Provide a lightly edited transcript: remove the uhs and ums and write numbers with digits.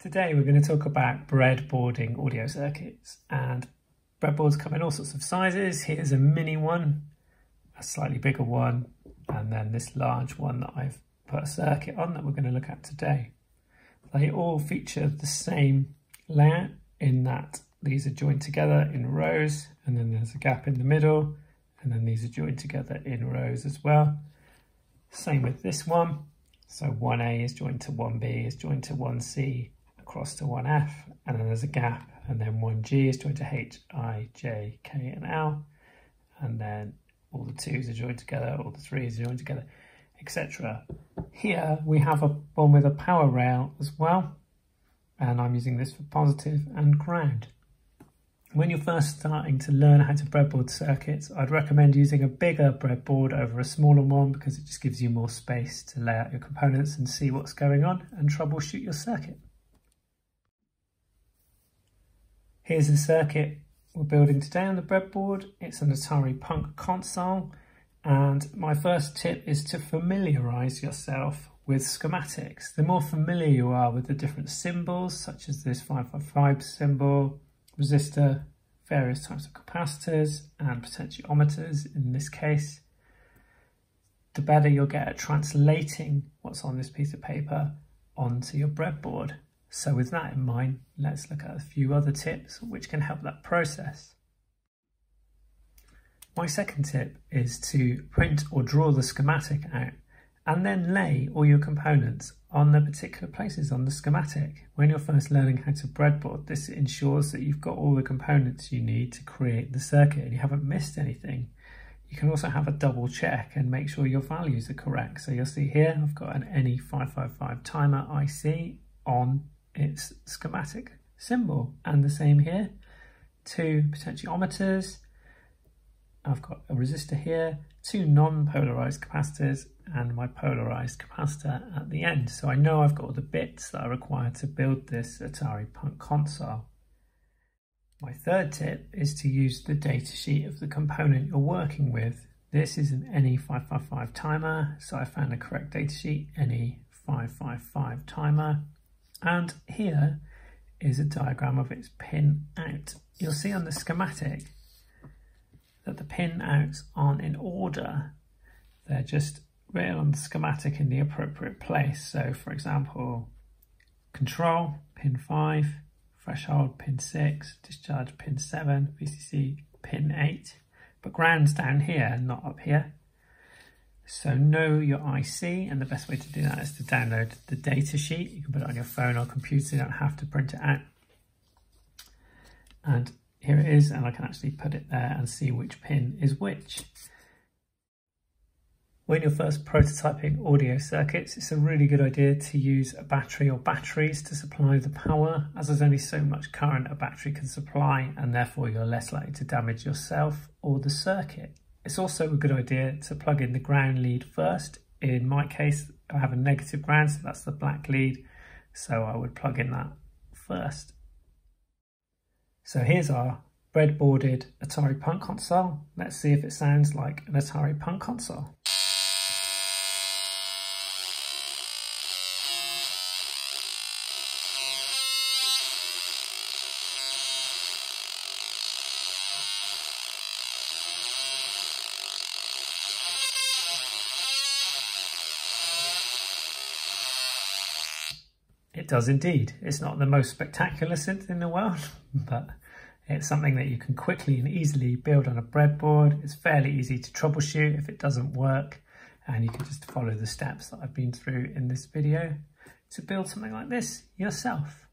Today we're going to talk about breadboarding audio circuits, and breadboards come in all sorts of sizes. Here's a mini one, a slightly bigger one, and then this large one that I've put a circuit on that we're going to look at today. They all feature the same layout in that these are joined together in rows, and then there's a gap in the middle, and then these are joined together in rows as well. Same with this one, so 1A is joined to 1B is joined to 1C, across to 1F, and then there's a gap, and then 1G is joined to H, I, J, K and L, and then all the 2s are joined together, all the 3s are joined together, etc. Here we have a one with a power rail as well, and I'm using this for positive and ground. When you're first starting to learn how to breadboard circuits, I'd recommend using a bigger breadboard over a smaller one, because it just gives you more space to lay out your components and see what's going on and troubleshoot your circuit. Here's the circuit we're building today on the breadboard. It's an Atari Punk console, and my first tip is to familiarise yourself with schematics. The more familiar you are with the different symbols, such as this 555 symbol, resistor, various types of capacitors and potentiometers in this case, the better you'll get at translating what's on this piece of paper onto your breadboard. So with that in mind, let's look at a few other tips which can help that process. My second tip is to print or draw the schematic out and then lay all your components on the particular places on the schematic. When you're first learning how to breadboard, this ensures that you've got all the components you need to create the circuit and you haven't missed anything. You can also have a double check and make sure your values are correct. So you'll see here I've got an NE555 timer IC on its schematic symbol, and the same here, 2 potentiometers, I've got a resistor here, 2 non-polarized capacitors, and my polarized capacitor at the end. So I know I've got all the bits that I require to build this Atari Punk console. My third tip is to use the datasheet of the component you're working with. This is an NE555 timer, so I found the correct datasheet, NE555 timer, and here is a diagram of its pin out. You'll see on the schematic that the pin outs aren't in order, they're just written on the schematic in the appropriate place. So for example, control pin 5, threshold pin 6, discharge pin 7, VCC pin 8, but ground's down here, not up here. So know your IC, and the best way to do that is to download the data sheet. You can put it on your phone or computer, you don't have to print it out. And here it is, and I can actually put it there and see which pin is which. When you're first prototyping audio circuits, it's a really good idea to use a battery or batteries to supply the power, as there's only so much current a battery can supply, and therefore you're less likely to damage yourself or the circuit. It's also a good idea to plug in the ground lead first. In my case, I have a negative ground, so that's the black lead, so I would plug in that first. So here's our breadboarded Atari Punk console. Let's see if it sounds like an Atari Punk console. It does indeed. It's not the most spectacular synth in the world, but it's something that you can quickly and easily build on a breadboard. It's fairly easy to troubleshoot if it doesn't work, and you can just follow the steps that I've been through in this video to build something like this yourself.